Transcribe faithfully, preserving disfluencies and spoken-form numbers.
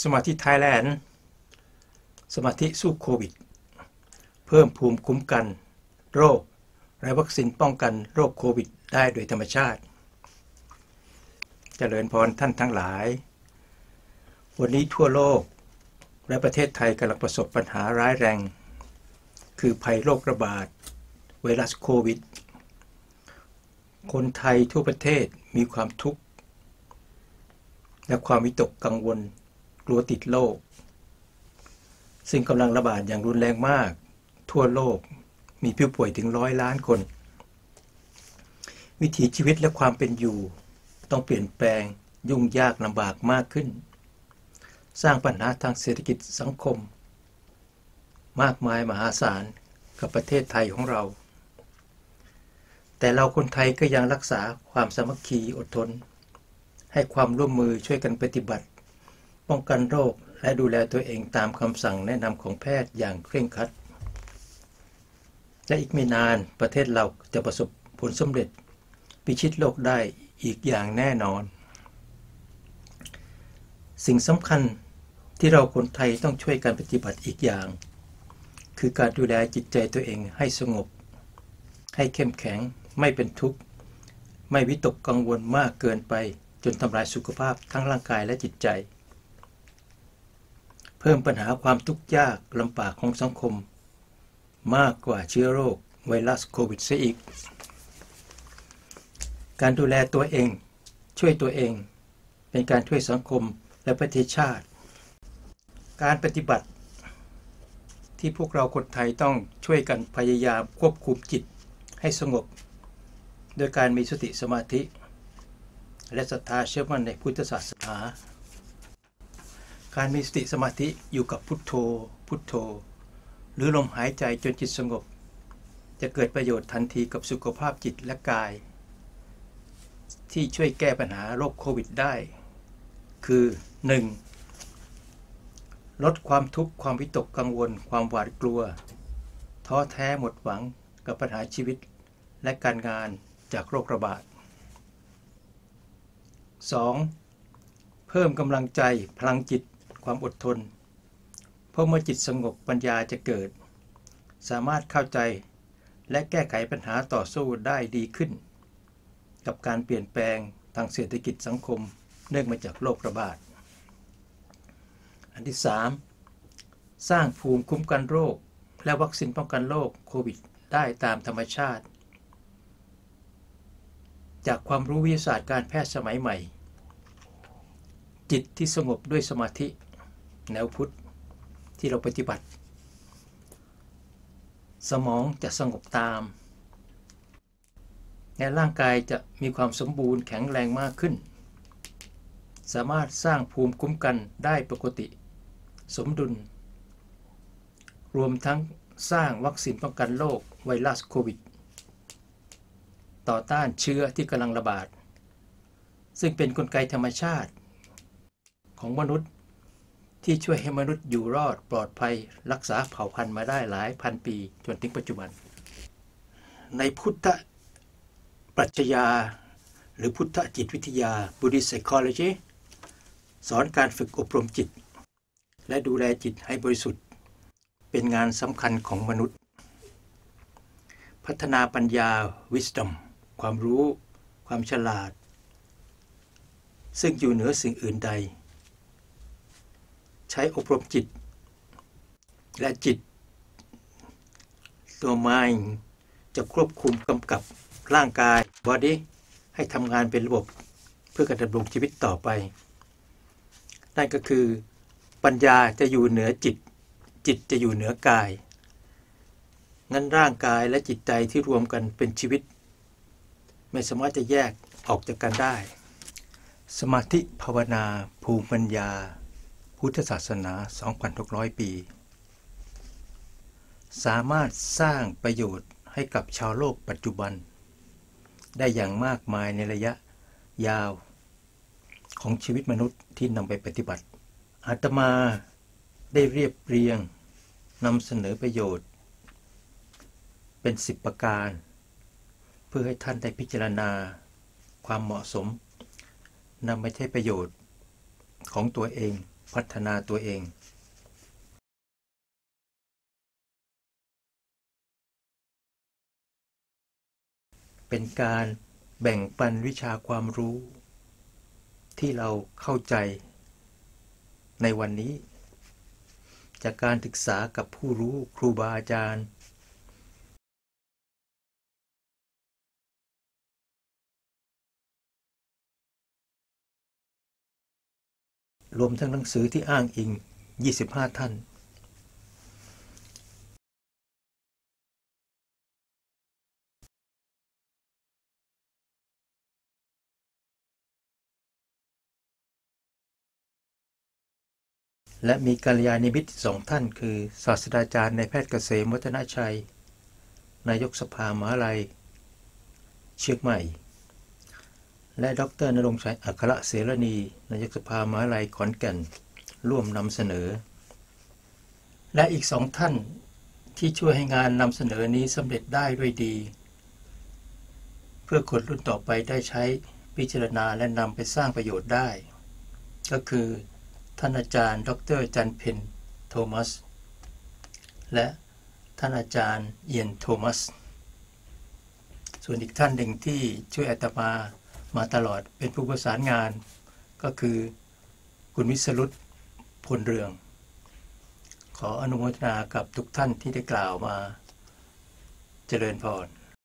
สมาธิไทยแลนด์สมาธิสู้โควิดเพิ่มภูมิคุ้มกันโรคและวัคซีนป้องกันโรคโควิดได้โดยธรรมชาติเจริญพรท่านทั้งหลายวันนี้ทั่วโลกและประเทศไทยกำลังประสบปัญหาร้ายแรงคือภัยโรคระบาดไวรัสโควิดคนไทยทั่วประเทศมีความทุกข์และความวิตกกังวลกลัวติดโรคซึ่งกำลังระบาดอย่างรุนแรงมากทั่วโลกมีผู้ป่วยถึงร้อยล้านคนวิถีชีวิตและความเป็นอยู่ต้องเปลี่ยนแปลงยุ่งยากลำบากมากขึ้นสร้างปัญหาทางเศรษฐกิจสังคมมากมายมหาศาลกับประเทศไทยของเราแต่เราคนไทยก็ยังรักษาความสามัคคีอดทนให้ความร่วมมือช่วยกันปฏิบัติป้องกันโรคและดูแลตัวเองตามคำสั่งแนะนำของแพทย์อย่างเคร่งครัดและอีกไม่นานประเทศเราจะประสบผลสำเร็จพิชิตโลกได้อีกอย่างแน่นอนสิ่งสำคัญที่เราคนไทยต้องช่วยกันปฏิบัติอีกอย่างคือการดูแลจิตใจตัวเองให้สงบให้เข้มแข็งไม่เป็นทุกข์ไม่วิตกกังวลมากเกินไปจนทำลายสุขภาพทั้งร่างกายและจิตใจเพิ่มปัญหาความทุกข์ยากลำบากของสังคมมากกว่าเชื้อโรคไวรัสโควิดเสียอีกการดูแลตัวเองช่วยตัวเองเป็นการช่วยสังคมและประเทศชาติการปฏิบัติที่พวกเราคนไทยต้องช่วยกันพยายามควบคุมจิตให้สงบโดยการมีสติสมาธิและศรัทธาเชื่อมั่นในพุทธศาสนาการมีสติสมาธิอยู่กับพุทโธพุทโธหรือลมหายใจจนจิตสงบจะเกิดประโยชน์ทันทีกับสุขภาพจิตและกายที่ช่วยแก้ปัญหาโรคโควิดได้คือ หนึ่ง ลดความทุกข์ความวิตกกังวลความหวาดกลัวท้อแท้หมดหวังกับปัญหาชีวิตและการงานจากโรคระบาด สอง เพิ่มกำลังใจพลังจิตความอดทนเพราะเมื่อจิตสงบปัญญาจะเกิดสามารถเข้าใจและแก้ไขปัญหาต่อสู้ได้ดีขึ้นกับการเปลี่ยนแปลงทางเศรษฐกิจสังคมเนื่องมาจากโรคระบาดอันที่สามสร้างภูมิคุ้มกันโรคและวัคซีนป้องกันโรคโควิดได้ตามธรรมชาติจากความรู้วิทยาศาสตร์การแพทย์สมัยใหม่จิตที่สงบด้วยสมาธิแนวพุทธที่เราปฏิบัติสมองจะสงบตามและร่างกายจะมีความสมบูรณ์แข็งแรงมากขึ้นสามารถสร้างภูมิคุ้มกันได้ปกติสมดุลรวมทั้งสร้างวัคซีนป้องกันโรคไวรัสโควิดต่อต้านเชื้อที่กำลังระบาดซึ่งเป็นกลไกธรรมชาติของมนุษย์ที่ช่วยให้มนุษย์อยู่รอดปลอดภัยรักษาเผ่าพันธุ์มาได้หลายพันปีจนถึงปัจจุบันในพุทธปรัชญาหรือพุทธจิตวิทยา Buddhist Psychology สอนการฝึกอบรมจิตและดูแลจิตให้บริสุทธิ์เป็นงานสำคัญของมนุษย์พัฒนาปัญญา Wisdom ความรู้ความฉลาดซึ่งอยู่เหนือสิ่งอื่นใดใช้อบรมจิตและจิตตัว Mind จะควบคุมกำกับร่างกาย Bodyให้ทำงานเป็นระบบเพื่อการดำรงชีวิตต่อไปนั่นก็คือปัญญาจะอยู่เหนือจิตจิตจะอยู่เหนือกายงั้นร่างกายและจิตใจที่รวมกันเป็นชีวิตไม่สามารถจะแยกออกจากกันได้สมาธิภาวนาภูมิปัญญาพุทธศาสนา สองพันหกร้อย ปีสามารถสร้างประโยชน์ให้กับชาวโลกปัจจุบันได้อย่างมากมายในระยะยาวของชีวิตมนุษย์ที่นำไปปฏิบัติอาตมาได้เรียบเรียงนำเสนอประโยชน์เป็นสิบประการเพื่อให้ท่านได้พิจารณาความเหมาะสมนำไปใช้ประโยชน์ของตัวเอง พัฒนาตัวเองเป็นการแบ่งปันวิชาความรู้ที่เราเข้าใจในวันนี้จากการศึกษากับผู้รู้ครูบาอาจารย์รวมทั้งหนังสือที่อ้างอิงยี่สิบห้าท่านและมีกัลยาณมิตรสองท่านคือศาสตราจารย์นายแพทย์เกษมวัฒนชัยนายกสภามหาลัยเชียงใหม่และดร.ณรงค์ชัยอัครเสรณีนายกสภามหาลัยขอนแก่นร่วมนำเสนอและอีกสองท่านที่ช่วยให้งานนำเสนอนี้สำเร็จได้ด้วยดีเพื่อคนรุ่นต่อไปได้ใช้พิจารณาและนำไปสร้างประโยชน์ได้ก็คือท่านอาจารย์ดร.จันเพ็ญโทมัสและท่านอาจารย์เอียนโทมัสส่วนอีกท่านหนึ่งที่ช่วยอาตมามาตลอดเป็นผู้ประสานงานก็คือคุณวิศรุตพลเรืองขออนุโมทนากับทุกท่านที่ได้กล่าวมาเจริญพร